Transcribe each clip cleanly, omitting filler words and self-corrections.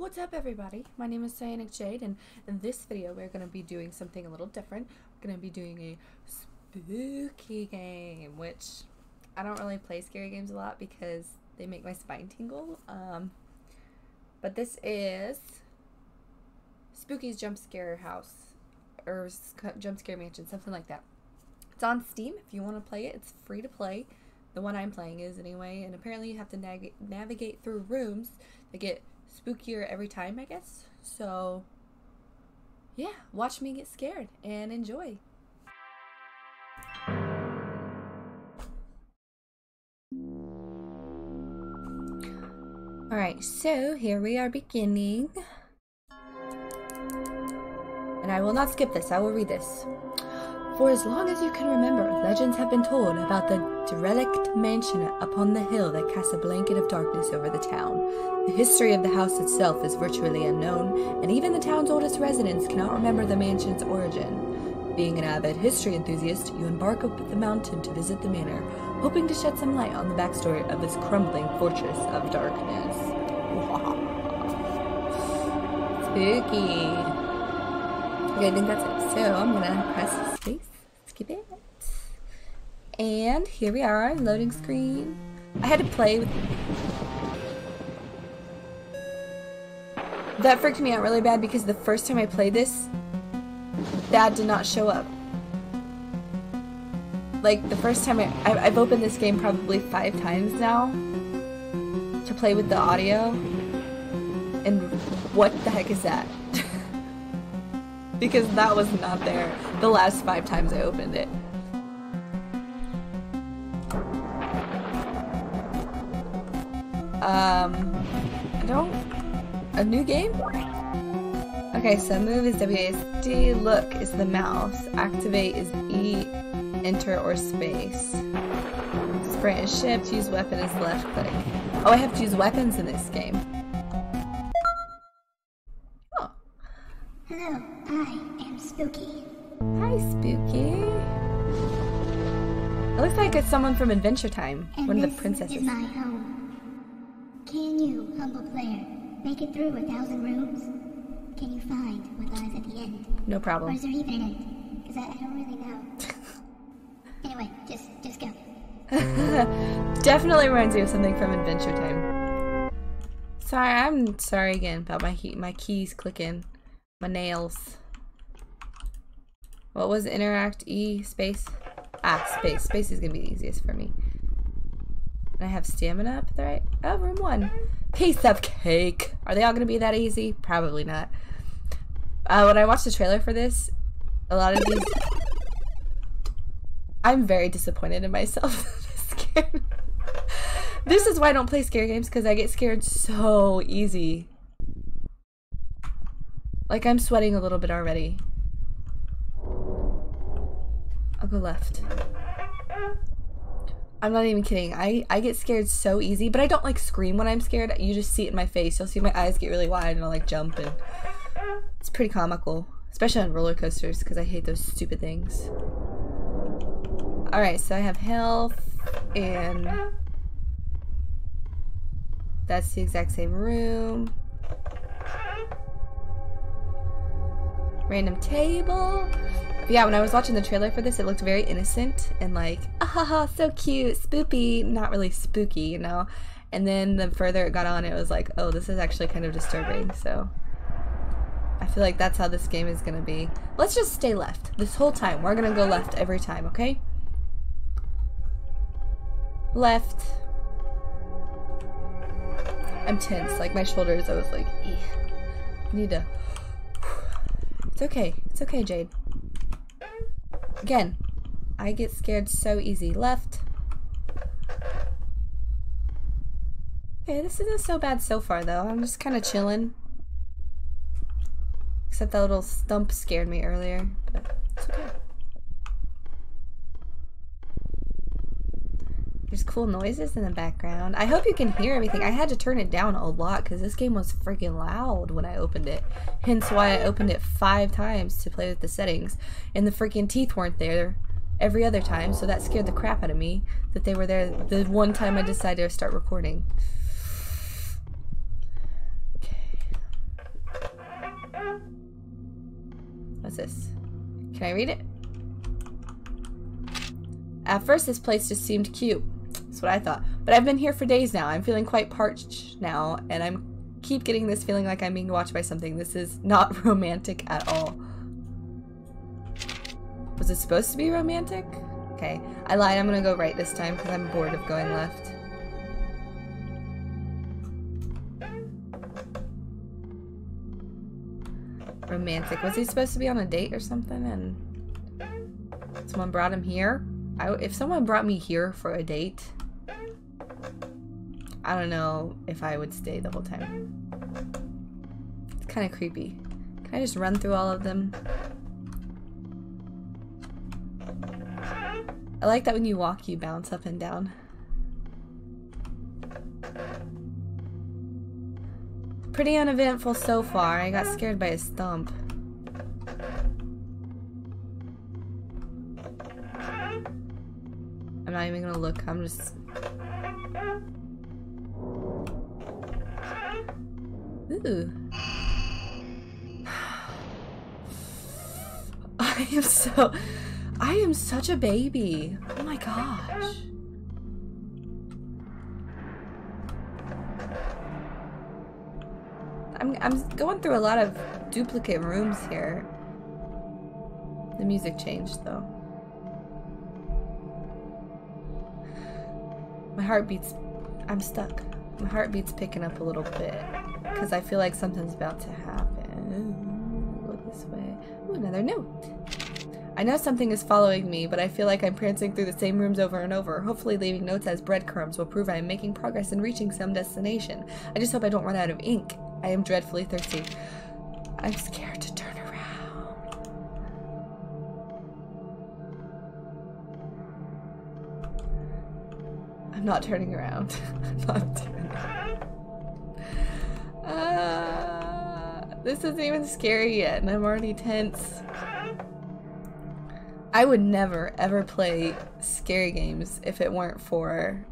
What's up, everybody? My name is Cyanic Jade, and in this video we're going to be doing something a little different. We're going to be doing a spooky game, which I don't really play scary games a lot because they make my spine tingle. But this is Spooky's Jump Scare House, or Jump Scare Mansion, something like that. It's on Steam if you want to play it. It's free to play. The one I'm playing is anyway, and apparently you have to navigate through rooms that get spookier every time, I guess. So yeah, watch me get scared and enjoy. Alright, so here we are beginning. And I will not skip this, I will read this. For as long as you can remember, legends have been told about the derelict mansion upon the hill that casts a blanket of darkness over the town. The history of the house itself is virtually unknown, and even the town's oldest residents cannot remember the mansion's origin. Being an avid history enthusiast, you embark up the mountain to visit the manor, hoping to shed some light on the backstory of this crumbling fortress of darkness. Wow. Spooky. Okay, I think that's it. So I'm gonna press space, skip it, and here we are, loading screen. I had to play with that. Freaked me out really bad because the first time I played this, that did not show up. Like the first time I've opened this game probably 5 times now to play with the audio, and what the heck is that? Because that was not there the last 5 times I opened it. A new game? Okay, so move is WASD, look is the mouse, activate is E, enter or space. Sprint is shift, use weapon is left click. Oh, I have to use weapons in this game. Hello, I am Spooky. Hi, Spooky. It looks like it's someone from Adventure Time, and one of the princesses. This is my home. Can you, humble player, make it through 1,000 rooms? Can you find what lies at the end? No problem. Or is there even an end? Because I don't really know. Anyway, just go. Definitely reminds me of something from Adventure Time. Sorry, I'm sorry again about my keys clicking. My nails. What was interact? E, space? Ah, space. Space is gonna be the easiest for me. And I have stamina up there, right? Oh, room 1. Piece of cake. Are they all gonna be that easy? Probably not. When I watched the trailer for this, a lot of these... I'm very disappointed in myself. Scared. This is why I don't play scary games, because I get scared so easy. Like, I'm sweating a little bit already. I'll go left. I'm not even kidding. I get scared so easy, but I don't, like, scream when I'm scared. You just see it in my face. You'll see my eyes get really wide, and I'll, like, jump, and it's pretty comical. Especially on roller coasters, because I hate those stupid things. Alright, so I have health, and that's the exact same room. Random table. But yeah, when I was watching the trailer for this, it looked very innocent and like, ah, so cute, spoopy, not really spooky, you know? And then the further it got on, it was like, oh, this is actually kind of disturbing, so. I feel like that's how this game is gonna be. Let's just stay left this whole time. We're gonna go left every time, okay? Left. I'm tense, like my shoulders, I was like, ew. Need to. It's okay, Jade. Again, I get scared so easy. Left. Okay, this isn't so bad so far, though. I'm just kind of chilling. Except that little stump scared me earlier, but it's okay. There's cool noises in the background. I hope you can hear everything. I had to turn it down a lot because this game was freaking loud when I opened it. Hence why I opened it 5 times to play with the settings. And the freaking teeth weren't there every other time, so that scared the crap out of me that they were there the one time I decided to start recording. Okay. What's this? Can I read it? At first this place just seemed cute. That's what I thought. But I've been here for days now. I'm feeling quite parched now, and I keep getting this feeling like I'm being watched by something. This is not romantic at all. Was it supposed to be romantic? Okay. I lied. I'm gonna go right this time because I'm bored of going left. Romantic. Was he supposed to be on a date or something and someone brought him here? If someone brought me here for a date, I don't know if I would stay the whole time. It's kind of creepy. Can I just run through all of them? I like that when you walk, you bounce up and down. Pretty uneventful so far. I got scared by his thump. I'm not even gonna look, I'm just... Ooh. I am such a baby. Oh my gosh. I'm going through a lot of duplicate rooms here. The music changed though. My heartbeat's... I'm stuck. My heartbeat's picking up a little bit. Because I feel like something's about to happen. Look this way. Ooh, another note. I know something is following me, but I feel like I'm prancing through the same rooms over and over. Hopefully leaving notes as breadcrumbs will prove I am making progress in reaching some destination. I just hope I don't run out of ink. I am dreadfully thirsty. I'm scared to turn around. I'm not turning around. I'm not doing that. This isn't even scary yet, and I'm already tense. I would never, ever play scary games if it weren't for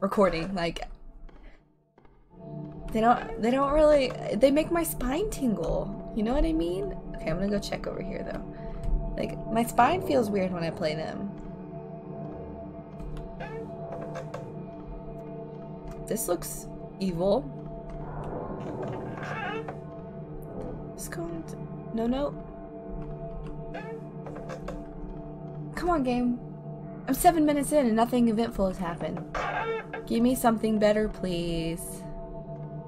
recording. Like, they don't really, they make my spine tingle. You know what I mean? Okay, I'm gonna go check over here though. Like, my spine feels weird when I play them. This looks evil. Just go on. No. Come on, game. I'm 7 minutes in and nothing eventful has happened. Give me something better, please.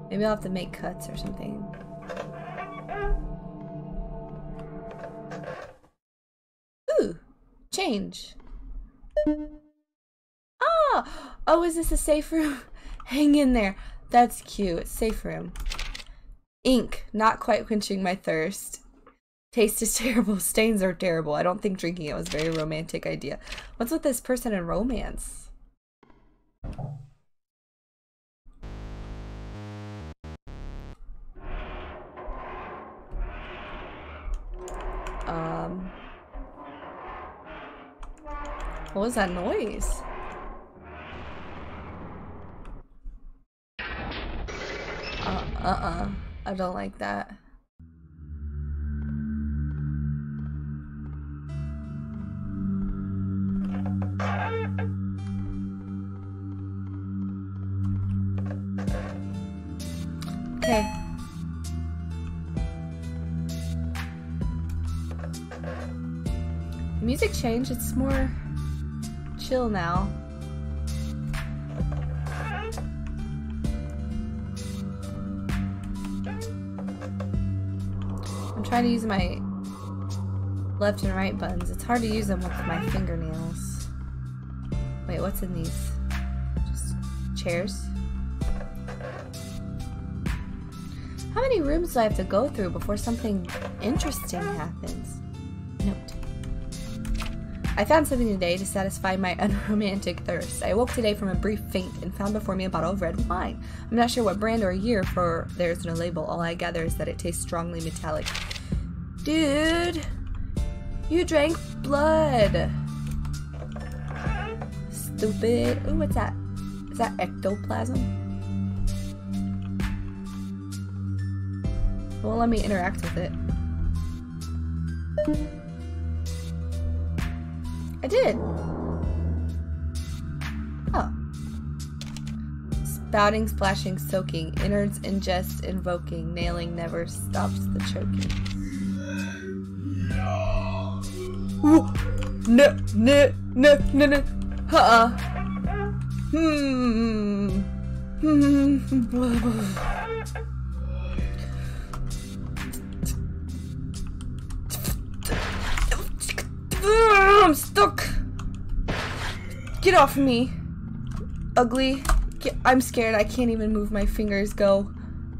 Maybe I'll have to make cuts or something. Ooh! Change. Ah! Oh, is this a safe room? Hang in there. That's cute. Safe room. Ink. Not quite quenching my thirst. Taste is terrible. Stains are terrible. I don't think drinking it was a very romantic idea. What's with this person in romance? What was that noise? I don't like that. Okay. The music changed, it's more chill now. Trying to use my left and right buttons. It's hard to use them with my fingernails. Wait, what's in these? Just chairs? How many rooms do I have to go through before something interesting happens? Note. I found something today to satisfy my unromantic thirst. I woke today from a brief faint and found before me a bottle of red wine. I'm not sure what brand or year, for there's no label. All I gather is that it tastes strongly metallic. Dude, you drank blood. Stupid. Ooh, what's that? Is that ectoplasm? It won't let me interact with it. I did. Oh. Spouting, splashing, soaking, innards ingest, invoking, nailing never stops the choking. No. No, no, no, no, no. Uh-uh. Hmm. Hmm. I'm stuck! Get off me! Ugly! Get, I'm scared, I can't even move my fingers. Go.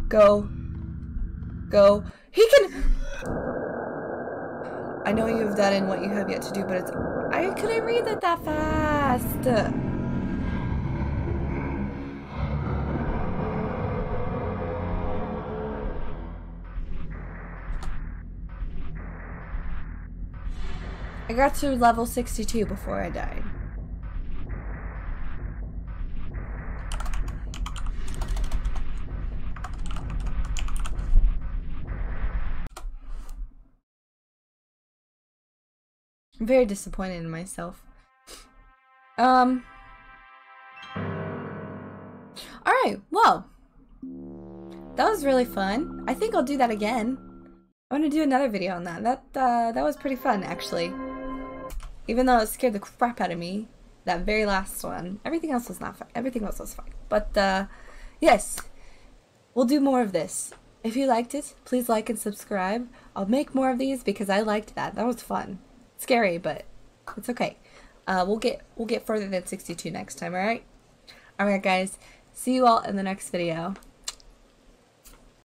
Go. Go. He can- I know you have that in what you have yet to do, but it's- I couldn't read it that fast! I got to level 62 before I died. I'm very disappointed in myself. Alright, well. That was really fun. I think I'll do that again. I want to do another video on that. That was pretty fun, actually. Even though it scared the crap out of me, that very last one. Everything else was not fun. Everything else was fine. But, yes. We'll do more of this. If you liked it, please like and subscribe. I'll make more of these because I liked that. That was fun. Scary, but it's okay. We'll get further than 62 next time, alright? Alright, guys. See you all in the next video.